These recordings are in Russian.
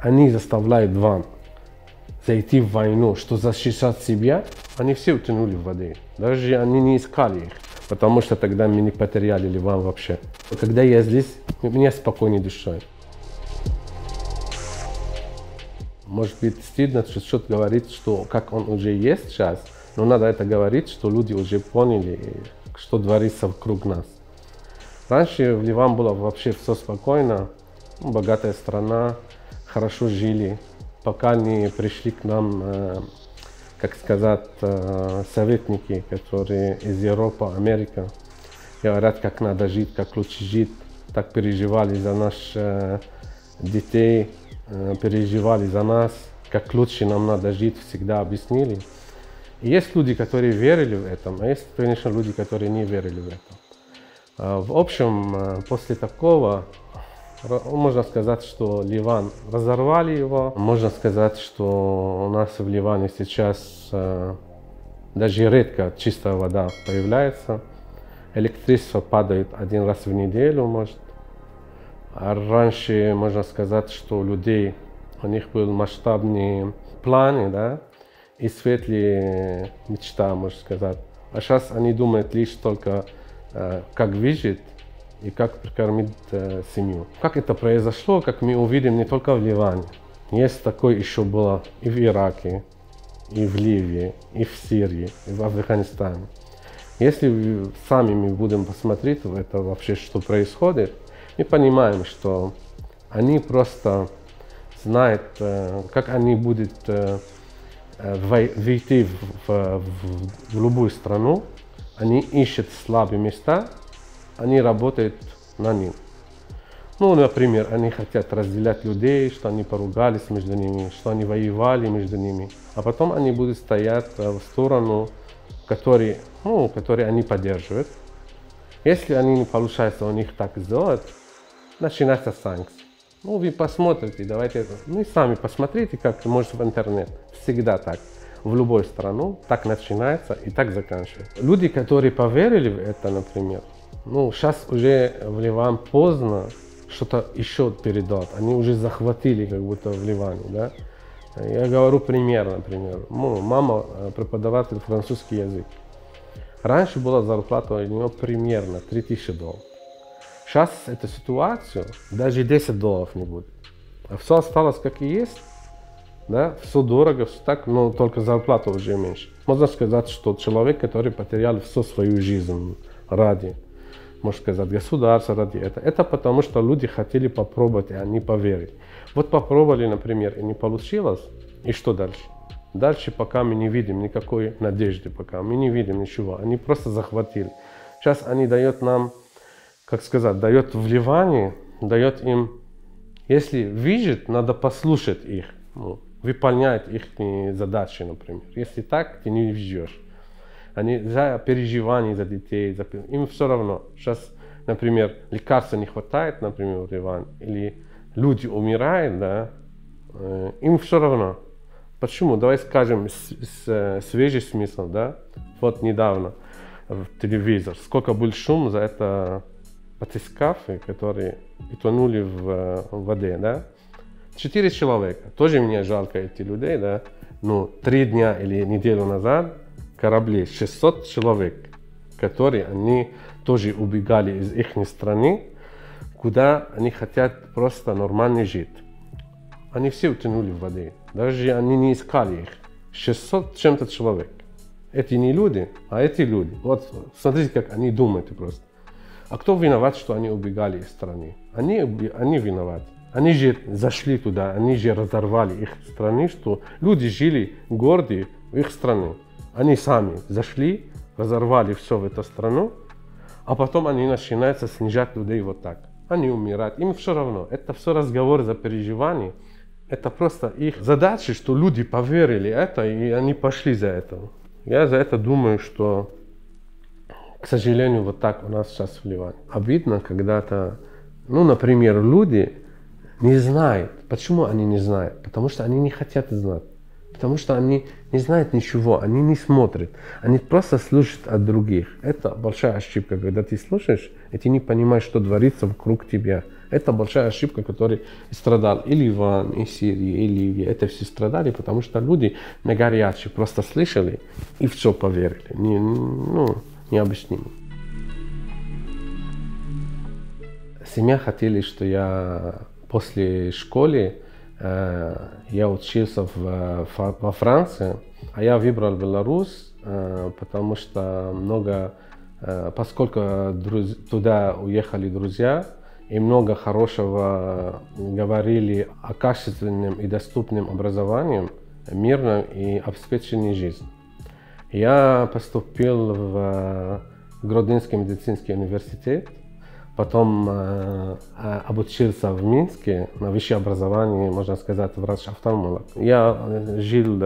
они заставляют вам зайти в войну, что защищать себя, они все утонули в воде. Даже они не искали их, потому что тогда мы не потеряли Ливан вообще. Когда я здесь, у меня спокойнее душой. Может быть, стыдно чуть-чуть говорить, что как он уже есть сейчас, но надо это говорить, что люди уже поняли, что творится вокруг нас. Раньше в Ливане было вообще все спокойно, богатая страна, хорошо жили, пока не пришли к нам, как сказать, советники, которые из Европы, Америка, говорят, как надо жить, как лучше жить, так переживали за наших детей, переживали за нас, как лучше нам надо жить, всегда объяснили. И есть люди, которые верили в это, а есть, конечно, люди, которые не верили в это. В общем, после такого можно сказать, что Ливан разорвали его. Можно сказать, что у нас в Ливане сейчас даже редко чистая вода появляется. Электричество падает один раз в неделю, может. А раньше можно сказать, что у людей, у них был масштабный план, да, и светлая мечта, можно сказать. А сейчас они думают лишь только, как выжить и как прокормить семью. Как это произошло, как мы увидим не только в Ливане. Есть такое еще было и в Ираке, и в Ливии, и в Сирии, и в Афганистане. Если сами мы будем посмотреть, это вообще что происходит, мы понимаем, что они просто знают, как они будут войти в любую страну. Они ищут слабые места, они работают на них. Ну, например, они хотят разделять людей, что они поругались между ними, что они воевали между ними. А потом они будут стоять в сторону, которые они поддерживают. Если они не получается у них так сделать, начинаются санкции. Ну, вы посмотрите, давайте, ну и сами посмотрите, как может в интернет. Всегда так. В любой стране так начинается и так заканчивается. Люди, которые поверили в это, например, ну, сейчас уже в Ливане поздно что-то еще передать. Они уже захватили как будто в Ливане, да. Я говорю пример, например. Ну, мама преподаватель французский язык. Раньше была зарплата у нее примерно $3000. Сейчас эту ситуацию даже $10 не будет. А все осталось как и есть, да, все дорого, все так, но только зарплата уже меньше. Можно сказать, что человек, который потерял всю свою жизнь ради, можно сказать, государства ради этого, это потому что люди хотели попробовать, и они поверили. Вот попробовали, например, и не получилось, и что дальше? Дальше пока мы не видим никакой надежды, пока мы не видим ничего, они просто захватили. Сейчас они дают нам, как сказать, дает в Ливане, дает им, если видит, надо послушать их, ну, выполнять их задачи, например. Если так, ты не везешь. Они за переживания за детей, им все равно. Сейчас, например, лекарства не хватает, например, в Ливане, или люди умирают, да, им все равно. Почему? Давай скажем свежий смысл, да? Вот недавно в телевизор, сколько был шум за это. Батискафы, которые утонули в воде, да? 4 человека. Тоже мне жалко эти людей, да? Но 3 дня или неделю назад корабли 600 человек, которые они тоже убегали из их страны, куда они хотят просто нормально жить. Они все утонули в воде. Даже они не искали их. 600 чем-то человек. Эти не люди, а эти люди. Вот смотрите, как они думают просто. А кто виноват, что они убегали из страны? Они виноваты. Они же зашли туда, они же разорвали их страны, что люди жили гордые в их стране. Они сами зашли, разорвали все в эту страну, а потом они начинают снижать людей вот так. Они умирают, им все равно. Это все разговор за переживания. Это просто их задача, что люди поверили это, и они пошли за это. Я за это думаю, что... К сожалению, вот так у нас сейчас в Ливане. Обидно когда-то, ну, например, люди не знают. Почему они не знают? Потому что они не хотят знать. Потому что они не знают ничего, они не смотрят. Они просто слушают от других. Это большая ошибка, когда ты слушаешь, и ты не понимаешь, что творится вокруг тебя. Это большая ошибка, которой страдал и Ливан, и Сирия, и Ливия. Это все страдали, потому что люди на горячем просто слышали и все поверили. Необъяснимо. Семья хотели, что я после школы я учился во Франции, а я выбрал Беларусь, потому что поскольку туда уехали друзья, и много хорошего говорили о качественном и доступном образовании, мирном и обеспеченной жизни. Я поступил в Гродненский медицинский университет, потом обучился в Минске на высшее образование, можно сказать, врач-офтальмолог. Я жил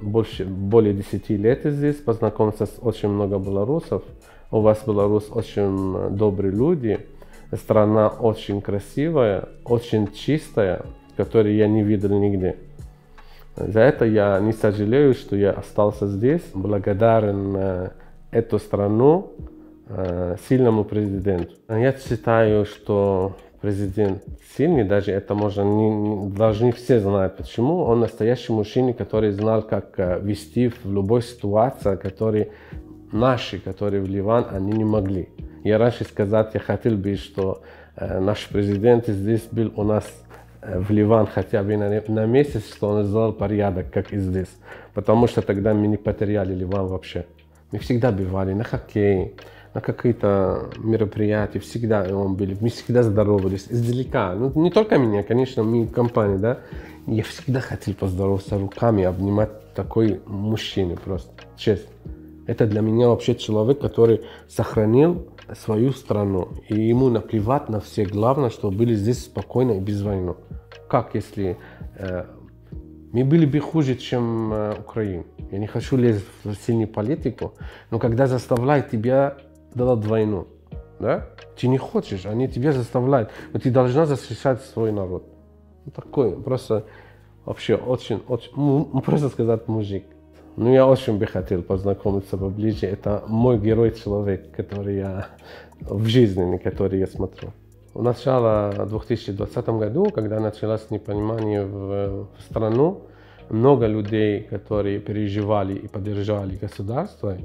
более 10 лет здесь, познакомился с очень много белорусов. У вас в Беларуси очень добрые люди, страна очень красивая, очень чистая, которую я не видел нигде. За это я не сожалею, что я остался здесь. Благодарен эту страну, сильному президенту. Я считаю, что президент сильный, даже это можно должны все знать, почему. Он настоящий мужчина, который знал, как вести в любой ситуации, которые наши, которые в Ливан, они не могли. Я раньше сказать, я хотел бы, что наш президент здесь был у нас в Ливан хотя бы на месяц, что он сделал порядок, как и здесь. Потому что тогда мы не потеряли Ливан вообще. Мы всегда бывали на хоккей, на какие-то мероприятия, всегда он был, мы всегда здоровались, издалека. Ну, не только меня, конечно, мы в компании, да. Я всегда хотел поздороваться руками, обнимать такой мужчину просто, честно. Это для меня вообще человек, который сохранил свою страну. И ему наплевать на все. Главное, чтобы были здесь спокойно и без войны. Как если мы были бы хуже, чем Украина. Я не хочу лезть в сильную политику, но когда заставляют тебя делать войну, да? Ты не хочешь, они тебя заставляют, но ты должна защищать свой народ. Такой просто вообще очень, просто сказать, мужик. Ну, я очень бы хотел познакомиться поближе. Это мой герой-человек, который я в жизни, на который я смотрю. В начале 2020 году, когда началось непонимание в страну, много людей, которые переживали и поддержали государство,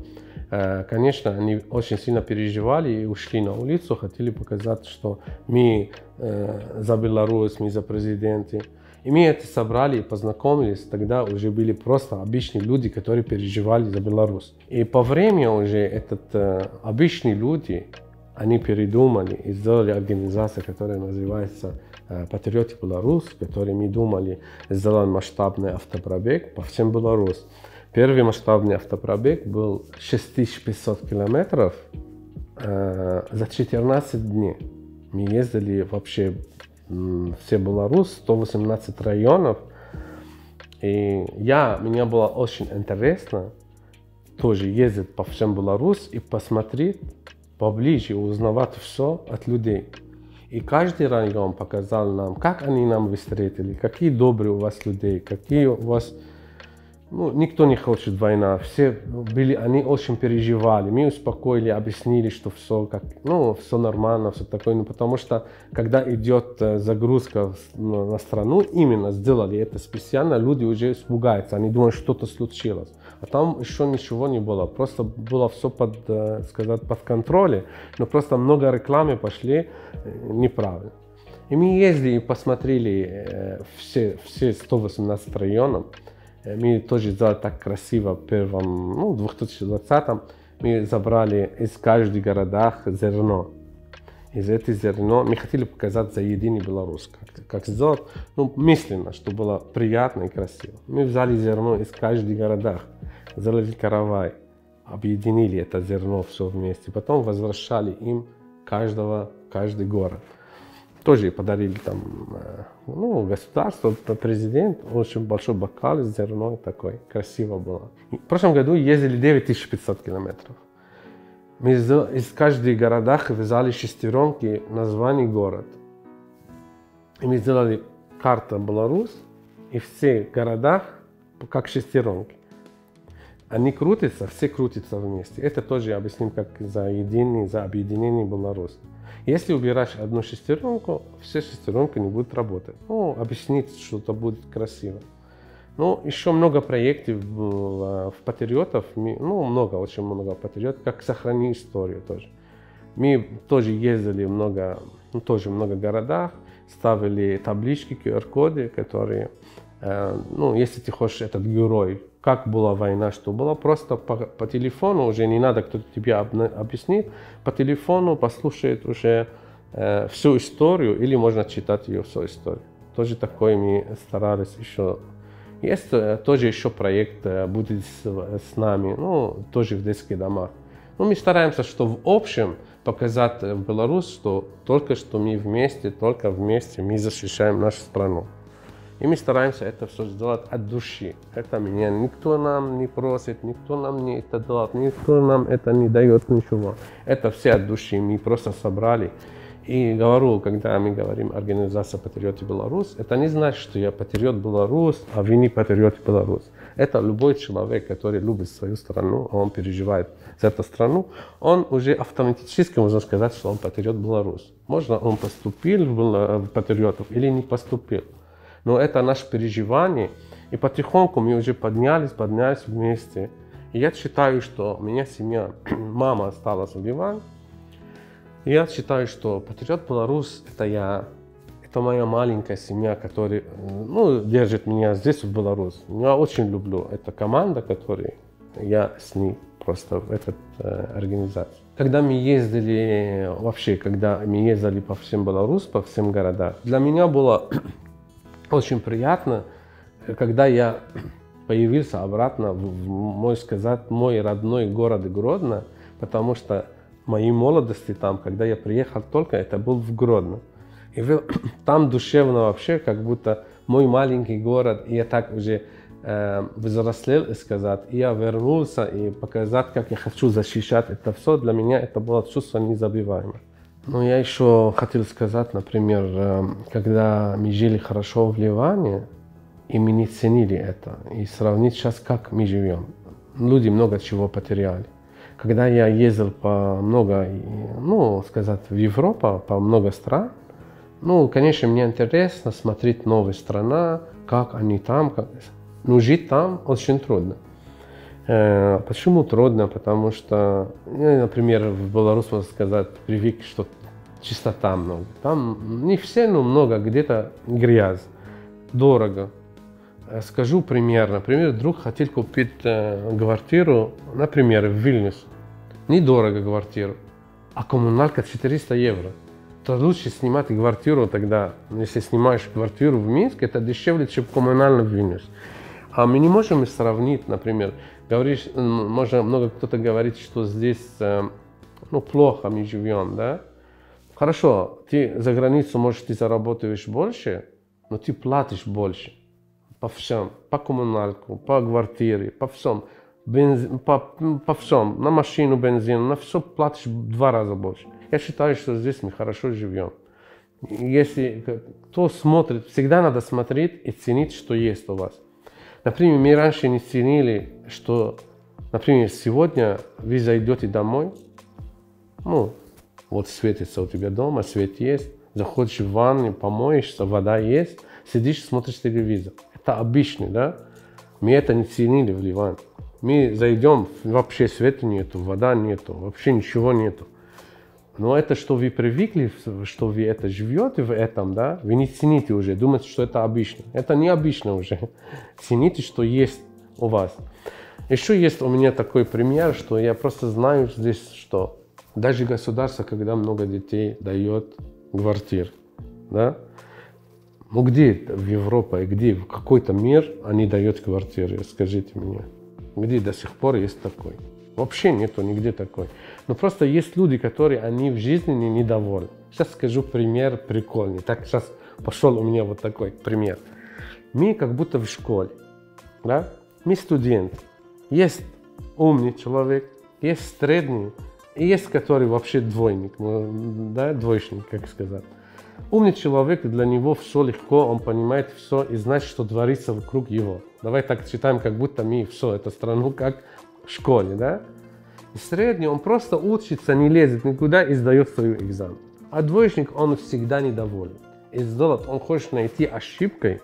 конечно, они очень сильно переживали и ушли на улицу, хотели показать, что мы за Беларусь, мы за президента. И мы это собрали и познакомились, тогда уже были просто обычные люди, которые переживали за Беларусь. И по времени уже обычные люди, они передумали и сделали организацию, которая называется «Патриоты Беларусь», которой мы думали сделать масштабный автопробег по всем Беларуси. Первый масштабный автопробег был 6500 километров за 14 дней. Мы ездили вообще все Беларусь, 118 районов. И мне было очень интересно тоже ездить по всем Беларуси и посмотреть поближе, узнавать все от людей. И каждый район показал нам, как они нам встретили, какие добрые у вас людей, какие у вас... никто не хочет войны, все были, они очень переживали, мы успокоили, объяснили, что все, все нормально, все такое, потому что, когда идет загрузка на страну, именно сделали это специально, люди уже испугаются, они думают, что-то случилось, а там еще ничего не было, просто было все под контролем, но просто много рекламы пошли неправильно. И мы ездили и посмотрели все 118 районов. Мы тоже сделали так красиво в 2020-м. Мы забрали из каждого города зерно. Из этого зерна мы хотели показать за единый Беларусь. Как сделать, мысленно, чтобы было приятно и красиво. Мы взяли зерно из каждого города, сделали каравай, объединили это зерно все вместе. Потом возвращали им каждый город. Тоже подарили там, государство, президент, очень большой бокал с зерном такой, красиво было. В прошлом году ездили 9500 километров. Мы из каждого города вязали шестеренки, название город. И мы сделали карту Беларусь, и все города как шестеренки. Они крутятся, все крутятся вместе. Это тоже объясним, как за единение, за объединение была рост. Если убираешь одну шестеренку, все шестеренки не будут работать. Ну, объяснить что-то будет красиво. Ну, еще много проектов было в патриотов. Ну, много, очень много патриотов. Как сохранить историю тоже. Мы тоже ездили много, ну, тоже в много городах, ставили таблички, QR-коды, которые, ну, если ты хочешь этот герой, как была война, что было, просто по телефону, уже не надо, кто-то тебе объяснит, по телефону послушает уже всю историю, или можно читать ее всю историю. Тоже такое мы старались еще. Есть тоже еще проект «Будет с нами», ну, тоже в детских домах. Но мы стараемся, что в общем показать в Беларуси, что только что мы вместе, только вместе мы защищаем нашу страну. И мы стараемся это все сделать от души. Это меня никто нам не просит, никто нам не это делает, никто нам это не дает ничего. Это все от души, мы просто собрали. И говорю, когда мы говорим «Организация патриоты Беларусь», это не значит, что я патриот Беларусь, а вы не патриот Беларусь. Это любой человек, который любит свою страну, он переживает за эту страну, он уже автоматически можно сказать, что он патриот Беларусь. Можно он поступил в патриотов или не поступил. Но это наше переживание, и потихоньку мы уже поднялись вместе. И я считаю, что у меня семья, мама осталась в Ливане. Я считаю, что патриот Беларусь – это я, это моя маленькая семья, которая, ну, держит меня здесь, в Беларуси. Я очень люблю эту команду, которую я с ней просто в этой организации. Когда мы ездили, вообще, когда мы ездили по всем Беларуси, по всем городам, для меня было очень приятно, когда я появился обратно в мой, сказать, мой родной город Гродно, потому что моей молодости там, когда я приехал только, это был в Гродно. И там душевно вообще, как будто мой маленький город, и я так уже взрослел, сказать, и я вернулся, и показать, как я хочу защищать это все, для меня это было чувство незабываемое. Но я еще хотел сказать, например, когда мы жили хорошо в Ливане, и мы не ценили это, и сравнить сейчас, как мы живем. Люди много чего потеряли. Когда я ездил по много, ну, сказать, в Европу, по много стран, ну, конечно, мне интересно смотреть новые страны, как они там, как... но жить там очень трудно. Почему трудно? Потому что, я, например, в Беларуси, можно сказать, привык, что чистота много. Там не все, но много, где-то грязь, дорого. Скажу пример. Например, друг хотел купить квартиру, например, в Вильнюс. Недорого квартиру, а коммуналка 400 евро. То лучше снимать квартиру тогда, если снимаешь квартиру в Минске, это дешевле, чем коммунально в Вильнюс. А мы не можем сравнить, например, говоришь, можно много кто-то говорит, что здесь, ну, плохо мы живем, да? Хорошо, ты за границу, может, ты заработаешь больше, но ты платишь больше. По всем, по коммуналку, по квартире, по всем, бензин, по всем, на машину, бензин, на все платишь в 2 раза больше. Я считаю, что здесь мы хорошо живем. Если кто смотрит, всегда надо смотреть и ценить, что есть у вас. Например, мы раньше не ценили, что, например, сегодня вы зайдете домой, ну, вот светится у тебя дома, свет есть, заходишь в ванну, помоешься, вода есть, сидишь, смотришь телевизор. Это обычный, да? Мы это не ценили в Ливане. Мы зайдем, вообще света нету, вода нету, вообще ничего нету. Но это, что вы привыкли, что вы это живете в этом, да? Вы не цените уже, думаете, что это обычно. Это не обычно уже. Цените, что есть у вас. Еще есть у меня такой пример, что я просто знаю здесь, что даже государство, когда много детей дает квартир, да? Ну где в Европе, где в какой-то мир они дают квартиры, скажите мне. Где до сих пор есть такой? Вообще нету нигде такой. Но просто есть люди, которые они в жизни недовольны. Сейчас скажу пример прикольный. Так, сейчас пошел у меня вот такой пример. Мы как будто в школе, да? Мы студенты. Есть умный человек, есть средний, и есть который вообще двойник, да, двоечник, как сказать. Умный человек, для него все легко, он понимает все и знает, что творится вокруг его. Давай так читаем, как будто мы все, эту страну как в школе, да? И средний, он просто учится, не лезет никуда и сдает свой экзамен. А двоечник, он всегда недоволен. И сделать, он хочет найти ошибкой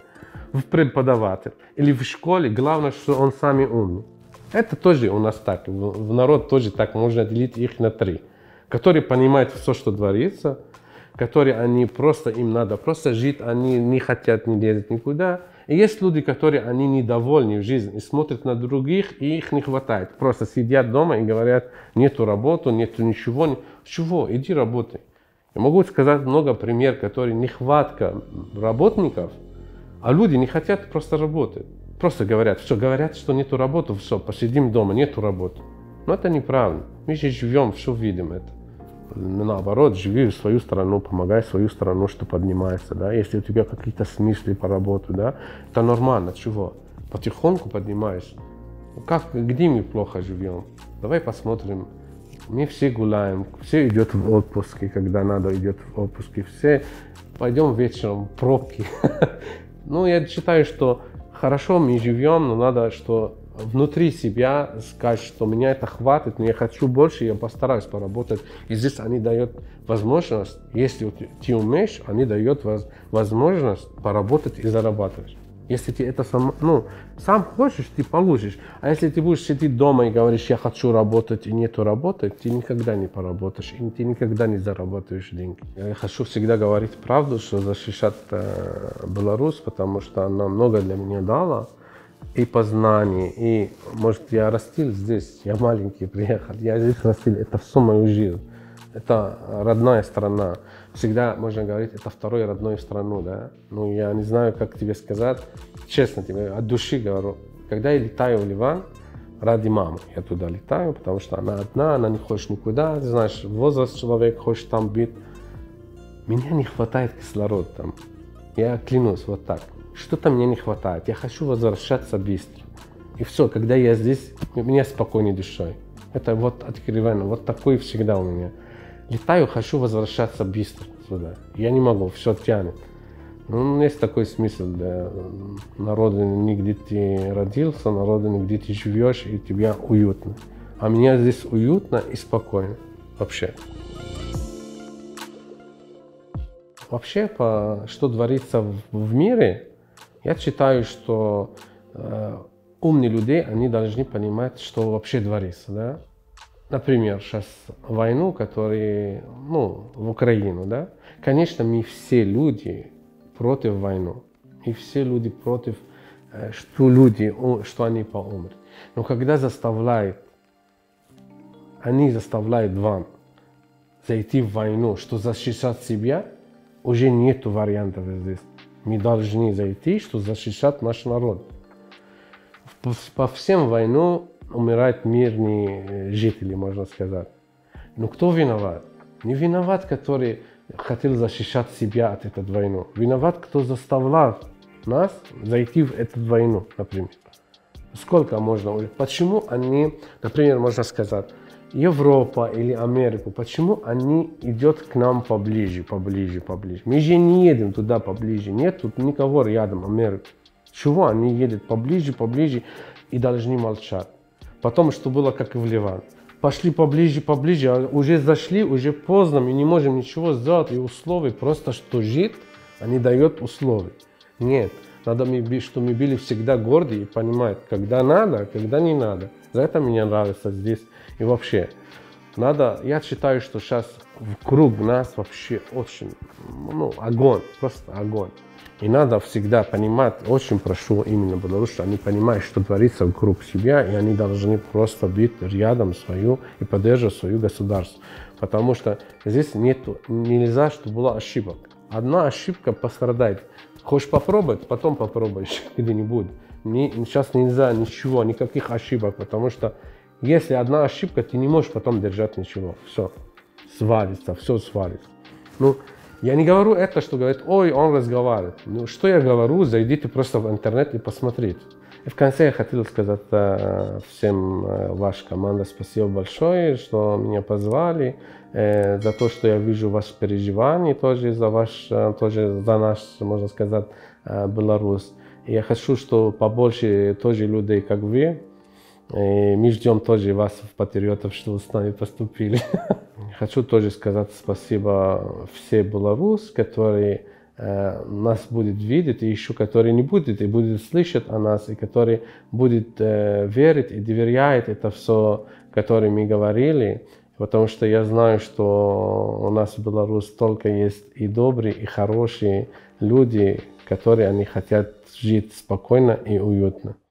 в преподавателе или в школе, главное, что он самый умный. Это тоже у нас так, в народ тоже так можно делить их на три. Которые понимают все, что творится, которые они просто, им надо просто жить, они не хотят, не лезут никуда. И есть люди, которые они недовольны в жизни и смотрят на других, и их не хватает. Просто сидят дома и говорят, нету работы, нету ничего. Чего? Иди работай. Я могу сказать много примеров, которые нехватка работников, а люди не хотят просто работать. Просто говорят, что нету работы, все, посидим дома, нету работы. Но это неправильно. Мы же живем, все видим это. Наоборот, живи в свою страну, помогай свою страну, что поднимается, да. Если у тебя какие-то смыслы по работе, да, это нормально, чего? Потихоньку поднимаешь. Как, где мы плохо живем? Давай посмотрим. Мы все гуляем, все идет в отпуске, когда надо идет в отпуске, все пойдем вечером, пробки. Ну, я считаю, что хорошо мы живем, но надо, что внутри себя сказать, что меня это хватит, но я хочу больше, я постараюсь поработать. И здесь они дают возможность, если ты умеешь, они дают возможность поработать и зарабатывать. Если ты это сам хочешь, ты получишь. А если ты будешь сидеть дома и говоришь, я хочу работать, и нету работы, ты никогда не поработаешь, и ты никогда не заработаешь деньги. Я хочу всегда говорить правду, что защищать Беларусь, потому что она много для меня дала. И познаний, и, может, я растил здесь, я маленький приехал, я здесь растил, это всю мою жизнь. Это родная страна. Всегда можно говорить, это второй родной страну, да. Ну, я не знаю, как тебе сказать, честно тебе, от души говорю. Когда я летаю в Ливан, ради мамы я туда летаю, потому что она одна, она не хочет никуда, знаешь, возраст человека, хочет там быть. Меня не хватает кислорода там, я клянусь, вот так. Что-то мне не хватает, я хочу возвращаться быстро. И все, когда я здесь, у меня спокойной душой. Это вот откровенно, вот такой всегда у меня. Летаю, хочу возвращаться быстро сюда. Я не могу, все тянет. Ну, есть такой смысл, да. На родине, где ты родился, на родине, где ты живешь, и тебя уютно. А меня здесь уютно и спокойно вообще. Вообще, что творится в мире, я считаю, что умные люди, они должны понимать, что вообще творится, да. Например, сейчас войну, которая, в Украину, да. Конечно, мы все люди против войны, и все люди против, что они поумрут. Но когда они заставляют вам зайти в войну, что защищать себя, уже нет вариантов здесь. Мы должны зайти, что защищать наш народ. По всем войну умирают мирные жители, можно сказать. Но кто виноват? Не виноват, который хотел защищать себя от этой войны. Виноват, кто заставлял нас зайти в эту войну, например. Сколько можно? Почему они, например, можно сказать, Европа или Америку, почему они идут к нам поближе, поближе, поближе? Мы же не едем туда поближе, нет тут никого рядом Америки. Чего они едут поближе, поближе и должны молчать? Потом, что было как и в Ливан. Пошли поближе, поближе, а уже зашли, уже поздно, мы не можем ничего сделать, и условия просто, что жить, они дают условия. Нет, надо, что мы были всегда горды и понимают, когда надо, а когда не надо. За это мне нравится здесь. И вообще, я считаю, что сейчас вокруг нас вообще очень, огонь, просто огонь. И надо всегда понимать, очень прошу именно Беларусь, что они понимают, что творится вокруг себя, и они должны просто быть рядом свою и поддерживать свое государство. Потому что здесь нельзя, чтобы было ошибок. Одна ошибка пострадает. Хочешь попробовать, потом попробуешь где-нибудь. Сейчас нельзя ничего, никаких ошибок, потому что если одна ошибка, ты не можешь потом держать ничего. Все свалится, все свалится. Ну, я не говорю это, что говорит, ой, он разговаривает. Ну, что я говорю, зайдите просто в интернет и посмотрите. И в конце я хотел сказать всем вашей команде спасибо большое, что меня позвали, за то, что я вижу ваши переживания, тоже за ваш, тоже за наш, можно сказать, Беларусь. И я хочу, что побольше тоже людей, как вы. И мы ждем тоже вас, патриотов, что вы с нами поступили. Хочу тоже сказать спасибо всем белорусам, которые нас будут видеть, и еще которые не будут, и будут слышать о нас, и которые будут верить и доверять это все, которое мы говорили. Потому что я знаю, что у нас в Беларуси только есть и добрые, и хорошие люди, которые они хотят жить спокойно и уютно.